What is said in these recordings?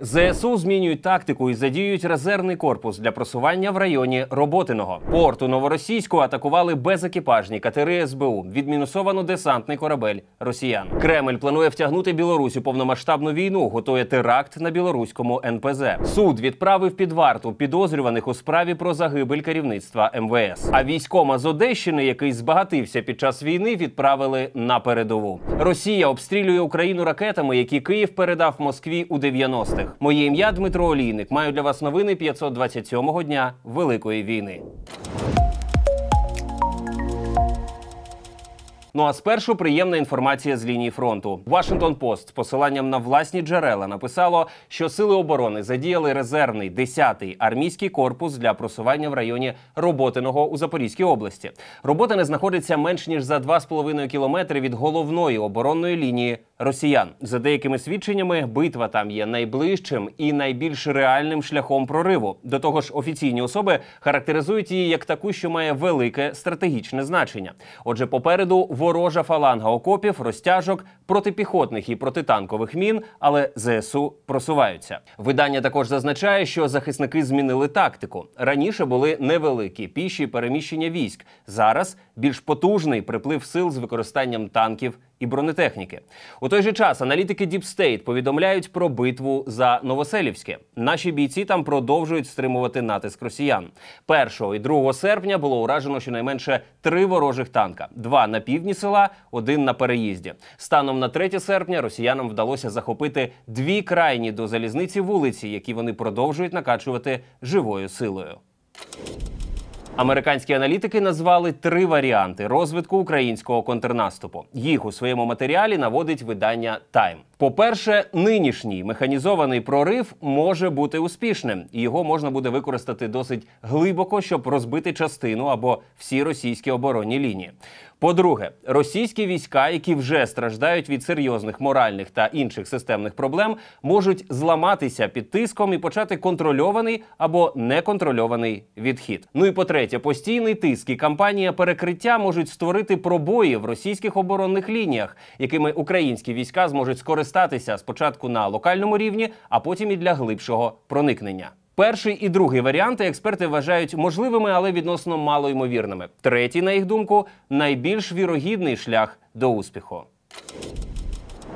ЗСУ змінюють тактику і задіюють резервний корпус для просування в районі Роботиного. Порт у Новоросійську атакували безекіпажні катери СБУ. Відмінусовано десантний корабель росіян. Кремль планує втягнути Білорусь у повномасштабну війну, готує теракт на білоруському НПЗ. Суд відправив під варту підозрюваних у справі про загибель керівництва МВС. А військома з Одещини, який збагатився під час війни, відправили на передову. Росія обстрілює Україну ракетами, які Київ передав Москві у 90-х. Моє ім'я Дмитро Олійник. Маю для вас новини 527-го дня Великої війни. Ну а спершу приємна інформація з лінії фронту. Washington Post з посиланням на власні джерела написало, що сили оборони задіяли резервний 10-й армійський корпус для просування в районі Роботиного у Запорізькій області. Роботине знаходиться менш ніж за 2,5 кілометри від головної оборонної лінії росіян. За деякими свідченнями, битва там є найближчим і найбільш реальним шляхом прориву. До того ж, офіційні особи характеризують її як таку, що має велике стратегічне значення. Отже, попереду ворожа фаланга окопів, розтяжок, протипіхотних і протитанкових мін, але ЗСУ просуваються. Видання також зазначає, що захисники змінили тактику. Раніше були невеликі піші переміщення військ. Зараз більш потужний приплив сил з використанням танків і бронетехніки. У той же час аналітики DeepState повідомляють про битву за Новоселівське. Наші бійці там продовжують стримувати натиск росіян. 1 і 2 серпня було уражено щонайменше 3 ворожих танка. 2 на півдні села, 1 на переїзді. Станом на 3 серпня росіянам вдалося захопити 2 крайні до залізниці вулиці, які вони продовжують накачувати живою силою. Американські аналітики назвали 3 варіанти розвитку українського контрнаступу. Їх у своєму матеріалі наводить видання Time. По-перше, нинішній механізований прорив може бути успішним. І його можна буде використати досить глибоко, щоб розбити частину або всі російські оборонні лінії. По-друге, російські війська, які вже страждають від серйозних моральних та інших системних проблем, можуть зламатися під тиском і почати контрольований або неконтрольований відхід. Ну і по-третє, постійний тиск і кампанія перекриття можуть створити пробої в російських оборонних лініях, якими українські війська зможуть скористатися спочатку на локальному рівні, а потім і для глибшого проникнення. 1-й і 2-й варіанти експерти вважають можливими, але відносно малоймовірними. 3-й, на їх думку, найбільш вірогідний шлях до успіху.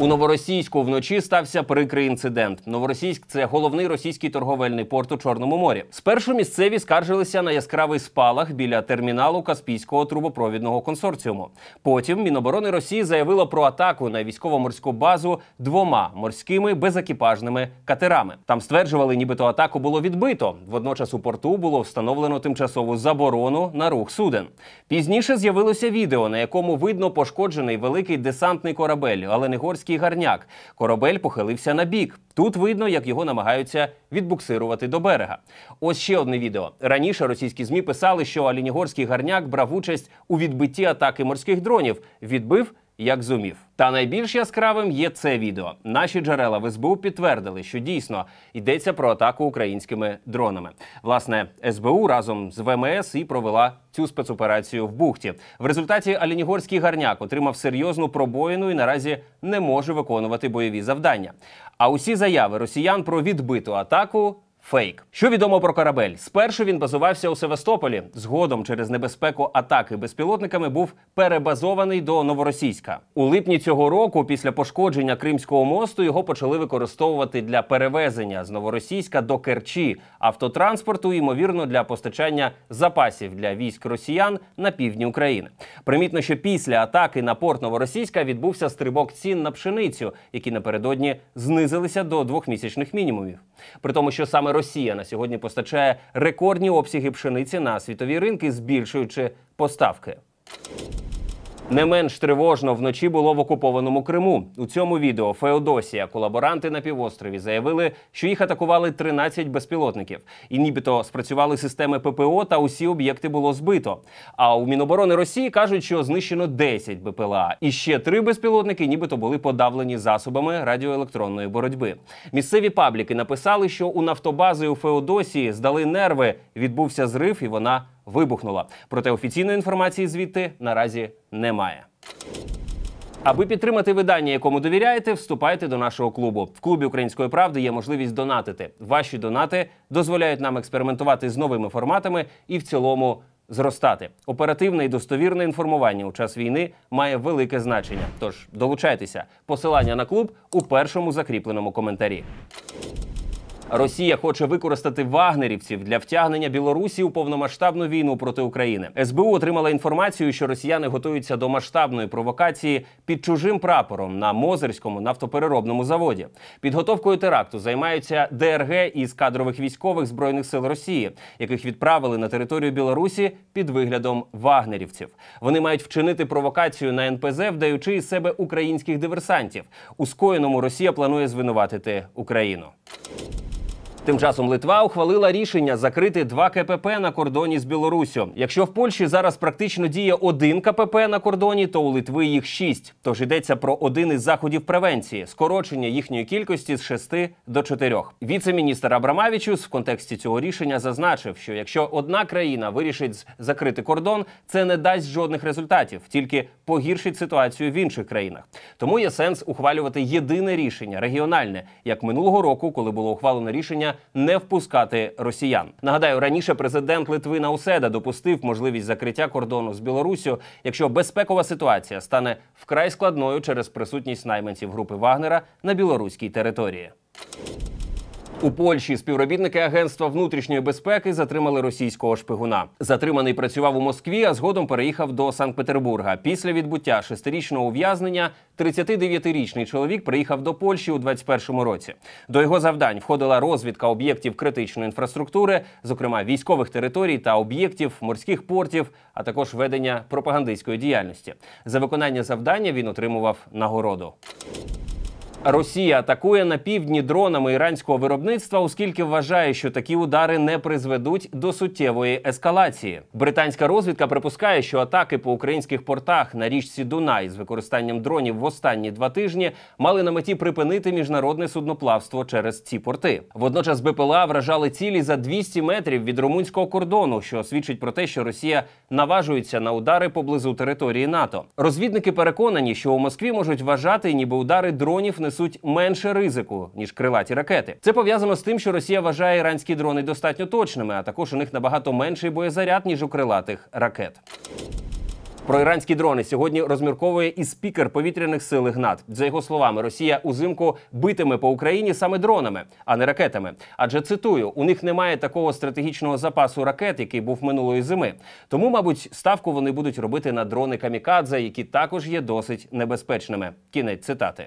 У Новоросійську вночі стався прикрий інцидент. Новоросійськ – це головний російський торговельний порт у Чорному морі. Спершу місцеві скаржилися на яскравий спалах біля терміналу Каспійського трубопровідного консорціуму. Потім Міноборони Росії заявило про атаку на військово-морську базу 2 морськими безекіпажними катерами. Там стверджували, нібито атаку було відбито. Водночас у порту було встановлено тимчасову заборону на рух суден. Пізніше з'явилося відео, на якому видно пошкоджений великий десантний корабель «Оленегорський Горняк». Корабель похилився на бік. Тут видно, як його намагаються відбуксирувати до берега. Ось ще одне відео. Раніше російські ЗМІ писали, що Оленегорський Горняк брав участь у відбитті атаки морських дронів. Відбив, як зумів. Та найбільш яскравим є це відео. Наші джерела в СБУ підтвердили, що дійсно йдеться про атаку українськими дронами. Власне, СБУ разом з ВМС і провела цю спецоперацію в бухті. В результаті Оленегорський Горняк отримав серйозну пробоїну і наразі не може виконувати бойові завдання. А усі заяви росіян про відбиту атаку – фейк. Що відомо про корабель? Спершу він базувався у Севастополі. Згодом через небезпеку атаки безпілотниками був перебазований до Новоросійська. У липні цього року, після пошкодження Кримського мосту, його почали використовувати для перевезення з Новоросійська до Керчі, автотранспорту, ймовірно, для постачання запасів для військ росіян на півдні України. Примітно, що після атаки на порт Новоросійська відбувся стрибок цін на пшеницю, які напередодні знизилися до 2-місячних мінімумів. При тому, що саме Росія на сьогодні постачає рекордні обсяги пшениці на світові ринки, збільшуючи поставки. Не менш тривожно вночі було в окупованому Криму. У цьому відео «Феодосія» колаборанти на півострові заявили, що їх атакували 13 безпілотників. І нібито спрацювали системи ППО та усі об'єкти було збито. А у Міноборони Росії кажуть, що знищено 10 БПЛА. І ще 3 безпілотники нібито були подавлені засобами радіоелектронної боротьби. Місцеві пабліки написали, що у нафтобази у Феодосії здали нерви, відбувся зрив і вона вибухнула. Проте офіційної інформації звідти наразі немає. Аби підтримати видання, якому довіряєте, вступайте до нашого клубу. В клубі «Української правди» є можливість донатити. Ваші донати дозволяють нам експериментувати з новими форматами і в цілому зростати. Оперативне і достовірне інформування у час війни має велике значення. Тож долучайтеся. Посилання на клуб у першому закріпленому коментарі. Росія хоче використати вагнерівців для втягнення Білорусі у повномасштабну війну проти України. СБУ отримала інформацію, що росіяни готуються до масштабної провокації під чужим прапором на Мозирському нафтопереробному заводі. Підготовкою теракту займаються ДРГ із кадрових військових Збройних сил Росії, яких відправили на територію Білорусі під виглядом вагнерівців. Вони мають вчинити провокацію на НПЗ, вдаючи із себе українських диверсантів. У скоєному Росія планує звинуватити Україну. Тим часом Литва ухвалила рішення закрити 2 КПП на кордоні з Білоруссю. Якщо в Польщі зараз практично діє 1 КПП на кордоні, то у Литви їх 6. Тож йдеться про один із заходів превенції – скорочення їхньої кількості з 6 до 4. Віце-міністр Абрамавічус в контексті цього рішення зазначив, що якщо одна країна вирішить закрити кордон, це не дасть жодних результатів, тільки погіршить ситуацію в інших країнах. Тому є сенс ухвалювати єдине рішення – регіональне, як минулого року, коли було ухвалено рішення не впускати росіян. Нагадаю, раніше президент Литви Науседа допустив можливість закриття кордону з Білоруссю, якщо безпекова ситуація стане вкрай складною через присутність найманців групи Вагнера на білоруській території. У Польщі співробітники Агентства внутрішньої безпеки затримали російського шпигуна. Затриманий працював у Москві, а згодом переїхав до Санкт-Петербурга. Після відбуття 6-річного ув'язнення 39-річний чоловік приїхав до Польщі у 2021 році. До його завдань входила розвідка об'єктів критичної інфраструктури, зокрема військових територій та об'єктів морських портів, а також ведення пропагандистської діяльності. За виконання завдання він отримував нагороду. Росія атакує на півдні дронами іранського виробництва, оскільки вважає, що такі удари не призведуть до суттєвої ескалації. Британська розвідка припускає, що атаки по українських портах на річці Дунай з використанням дронів в останні 2 тижні мали на меті припинити міжнародне судноплавство через ці порти. Водночас БПЛА вражали цілі за 200 метрів від румунського кордону, що свідчить про те, що Росія наважується на удари поблизу території НАТО. Розвідники переконані, що у Москві можуть вважати, ніби удари дронів несуть менше ризику, ніж крилаті ракети. Це пов'язано з тим, що Росія вважає іранські дрони достатньо точними, а також у них набагато менший боєзаряд, ніж у крилатих ракет. Про іранські дрони сьогодні розмірковує і спікер повітряних сил ГНАТ. За його словами, Росія узимку битиме по Україні саме дронами, а не ракетами. Адже, цитую, у них немає такого стратегічного запасу ракет, який був минулої зими. Тому, мабуть, ставку вони будуть робити на дрони камікадзе, які також є досить небезпечними. Кінець цитати.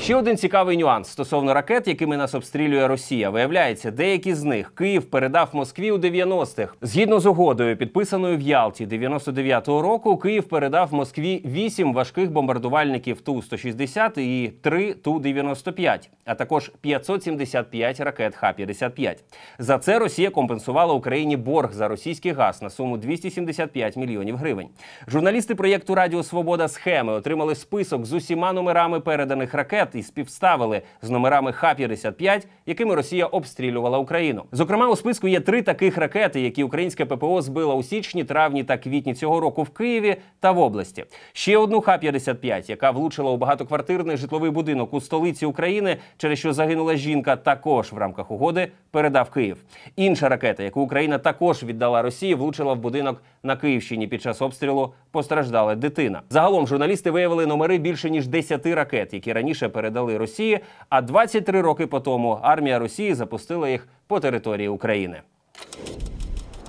Ще один цікавий нюанс стосовно ракет, якими нас обстрілює Росія. Виявляється, деякі з них Київ передав Москві у 90-х. Згідно з угодою, підписаною в Ялті 99-го року, Київ передав Москві 8 важких бомбардувальників Ту-160 і 3 Ту-95, а також 575 ракет Х-55. За це Росія компенсувала Україні борг за російський газ на суму 275 мільйонів гривень. Журналісти проєкту «Радіо Свобода» «Схеми» отримали список з усіма номерами переданих ракет і співставили з номерами Х-55, якими Росія обстрілювала Україну. Зокрема, у списку є 3 таких ракети, які українське ППО збило у січні, травні та квітні цього року в Києві та в області. Ще одну Х-55, яка влучила у багатоквартирний житловий будинок у столиці України, через що загинула жінка, також в рамках угоди передав Київ. Інша ракета, яку Україна також віддала Росії, влучила в будинок на Київщині. Під час обстрілу постраждала дитина. Загалом журналісти виявили номери більше ніж 10 ракет, які раніше передали Росії, а 23 роки по тому армія Росії запустила їх по території України.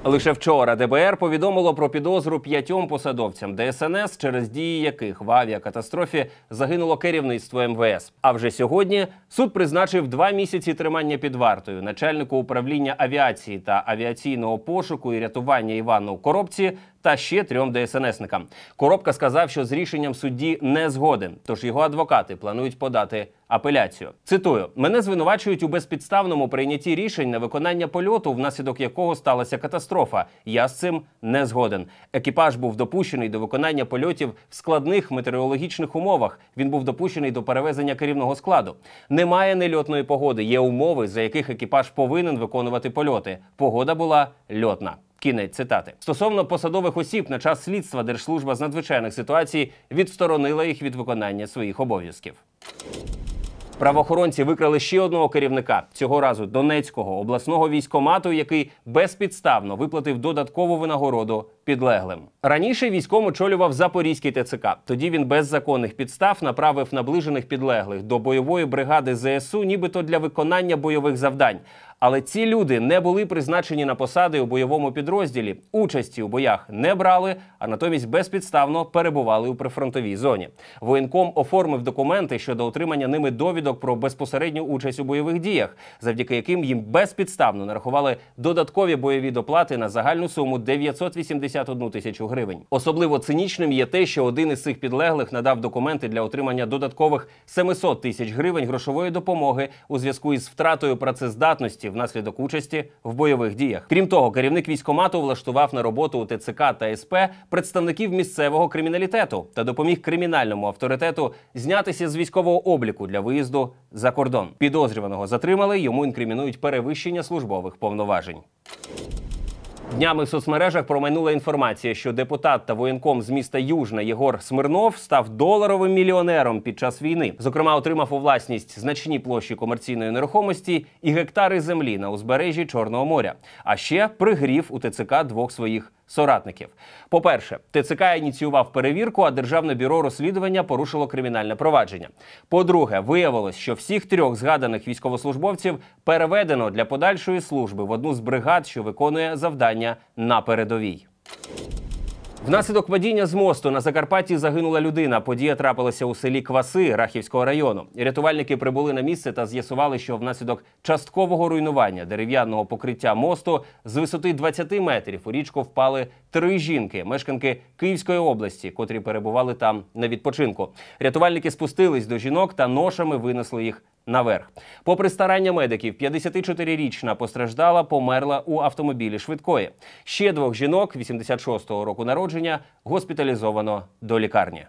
Лише вчора ДБР повідомило про підозру 5 посадовцям ДСНС, через дії яких в авіакатастрофі загинуло керівництво МВС. А вже сьогодні суд призначив 2 місяці тримання під вартою начальнику управління авіації та авіаційного пошуку і рятування Івану Коробці та ще 3 ДСНСникам. Коробка сказав, що з рішенням судді не згоден, тож його адвокати планують подати апеляцію. Цитую, «Мене звинувачують у безпідставному прийнятті рішень на виконання польоту, внаслідок якого сталася катастрофа. Я з цим не згоден. Екіпаж був допущений до виконання польотів в складних метеорологічних умовах. Він був допущений до перевезення керівного складу. Немає нельотної погоди, є умови, за яких екіпаж повинен виконувати польоти. Погода була льотна». Кінець цитати. Стосовно посадових осіб на час слідства Держслужба з надзвичайних ситуацій відсторонила їх від виконання своїх обов'язків. Правоохоронці викрили ще одного керівника, цього разу Донецького обласного військкомату, який безпідставно виплатив додаткову винагороду підлеглим. Раніше військком очолював Запорізький ТЦК. Тоді він без законних підстав направив наближених підлеглих до бойової бригади ЗСУ нібито для виконання бойових завдань. Але ці люди не були призначені на посади у бойовому підрозділі, участі у боях не брали, а натомість безпідставно перебували у прифронтовій зоні. Воєнком оформив документи щодо отримання ними довідок про безпосередню участь у бойових діях, завдяки яким їм безпідставно нарахували додаткові бойові доплати на загальну суму 981 тисячу гривень. Особливо цинічним є те, що один із цих підлеглих надав документи для отримання додаткових 700 тисяч гривень грошової допомоги у зв'язку із втратою працездатності внаслідок участі в бойових діях. Крім того, керівник військкомату влаштував на роботу у ТЦК та СП представників місцевого криміналітету та допоміг кримінальному авторитету знятися з військового обліку для виїзду за кордон. Підозрюваного затримали, йому інкримінують перевищення службових повноважень. Днями в соцмережах промайнула інформація, що депутат та воєнком з міста Южна Єгор Смирнов став доларовим мільйонером під час війни. Зокрема, отримав у власність значні площі комерційної нерухомості і гектари землі на узбережжі Чорного моря. А ще пригрів у ТЦК двох своїх соратників. По-перше, ТЦК ініціював перевірку, а Державне бюро розслідування порушило кримінальне провадження. По-друге, виявилось, що всіх трьох згаданих військовослужбовців переведено для подальшої служби в одну з бригад, що виконує завдання на передовій. Внаслідок падіння з мосту на Закарпатті загинула людина. Подія трапилася у селі Кваси Рахівського району. Рятувальники прибули на місце та з'ясували, що внаслідок часткового руйнування дерев'яного покриття мосту з висоти 20 метрів у річку впали 3 жінки, мешканки Київської області, котрі перебували там на відпочинку. Рятувальники спустились до жінок та ношами винесли їх наверх. Попри старання медиків, 54-річна постраждала померла у автомобілі швидкої. Ще двох жінок 86-го року народження госпіталізовано до лікарні.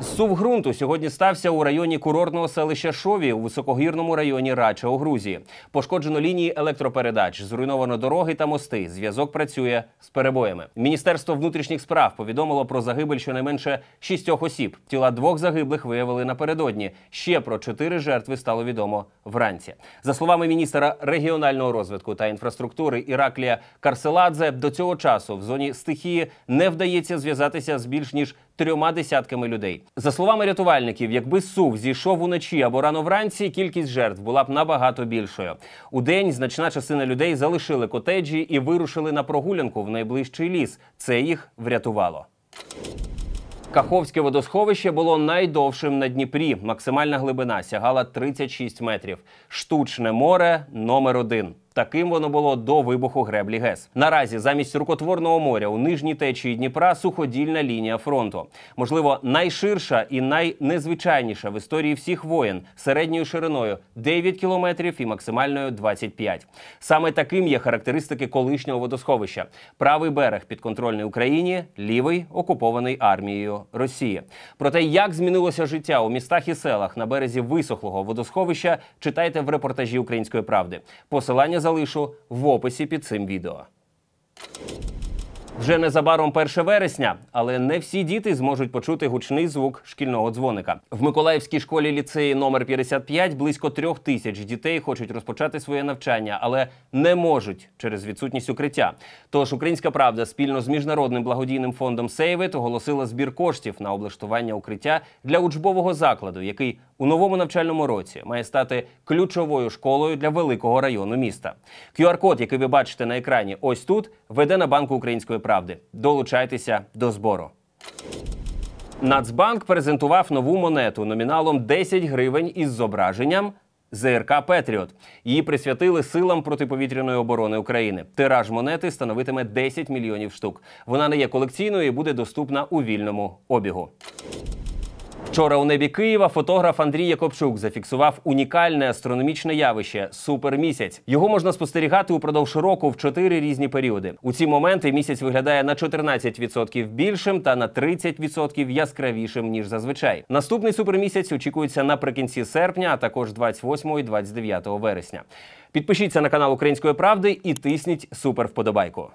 Зсув ґрунту сьогодні стався у районі курортного селища Шові у високогірному районі Рача у Грузії. Пошкоджено лінії електропередач, зруйновано дороги та мости, зв'язок працює з перебоями. Міністерство внутрішніх справ повідомило про загибель щонайменше 6 осіб. Тіла 2 загиблих виявили напередодні. Ще про 4 жертви стало відомо вранці. За словами міністра регіонального розвитку та інфраструктури Іраклія Карселадзе, до цього часу в зоні стихії не вдається зв'язатися з більш ніж 3 десятками людей. За словами рятувальників, якби СУВ зійшов уночі або рано вранці, кількість жертв була б набагато більшою. Удень значна частина людей залишили котеджі і вирушили на прогулянку в найближчий ліс. Це їх врятувало. Каховське водосховище було найдовшим на Дніпрі. Максимальна глибина сягала 36 метрів. Штучне море номер 1. Таким воно було до вибуху греблі ГЕС. Наразі замість рукотворного моря у нижній течії Дніпра суходільна лінія фронту. Можливо, найширша і найнезвичайніша в історії всіх воєн, середньою шириною 9 кілометрів і максимальною 25. Саме таким є характеристики колишнього водосховища. Правий берег підконтрольний Україні, лівий окупований армією Росії. Про те, як змінилося життя у містах і селах на березі висохлого водосховища, читайте в репортажі «Української правди». Посилання залишу в описі під цим відео. Вже незабаром 1 вересня, але не всі діти зможуть почути гучний звук шкільного дзвоника. В Миколаївській школі-ліцеї номер 55 близько 3000 дітей хочуть розпочати своє навчання, але не можуть через відсутність укриття. Тож «Українська правда» спільно з Міжнародним благодійним фондом «Save It» оголосила збір коштів на облаштування укриття для учбового закладу, який у новому навчальному році має стати ключовою школою для великого району міста. QR-код, який ви бачите на екрані ось тут, веде на банку «Української правди». Долучайтеся до збору. Нацбанк презентував нову монету номіналом 10 гривень із зображенням ЗРК «Петріот». Її присвятили силам протиповітряної оборони України. Тираж монети становитиме 10 мільйонів штук. Вона не є колекційною і буде доступна у вільному обігу. Вчора у небі Києва фотограф Андрій Якобчук зафіксував унікальне астрономічне явище – супермісяць. Його можна спостерігати упродовж року в 4 різні періоди. У ці моменти місяць виглядає на 14% більшим та на 30% яскравішим, ніж зазвичай. Наступний супермісяць очікується наприкінці серпня, а також 28 і 29 вересня. Підпишіться на канал Української правди і тисніть супер вподобайку.